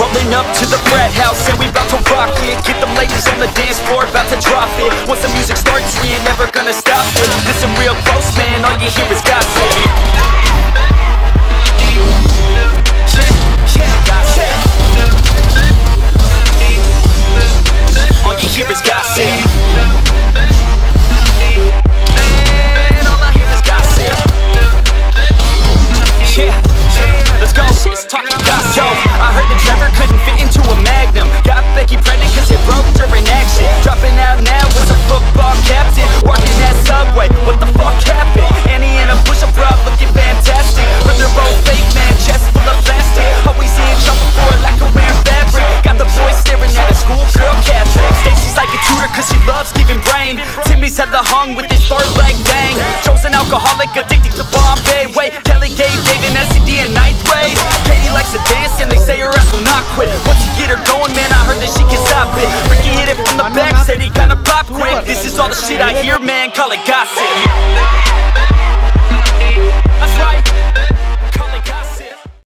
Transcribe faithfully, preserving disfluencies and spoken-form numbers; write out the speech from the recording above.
Rolling up to the frat house and we bout to rock it. Get them ladies on the dance floor, about to drop it. Once the music starts, we ain't never gonna stop it. Listen real close, man, all you hear is gossip. All you hear is gossip. Man, all I hear is gossip. Yeah, let's go. Talking gossip. Yo, I heard the driver couldn't fit into a Magnum. Got Becky pregnant cause it broke during action. Dropping out now was a football captain. Walking that subway, what the fuck happened? Annie in a push-up bra looking fantastic. But they're both fake, man, chest full of plastic. Always in trouble for it like a weird fabric. Got the boys staring at a schoolgirl Catholic. Stacy's like a tutor cause she loves giving brain. Timmy's had the hung with his third leg bang. Joe's an alcoholic, addicted to Bombay. Wait, Kelly gave David an S T D in ninth grade. Likes to dance and they say her ass will not quit. Once you get her going, man, I heard that she can stop it. Ricky hit it from the back, said he kinda pop quick. This is all the shit I hear, man, call it gossip.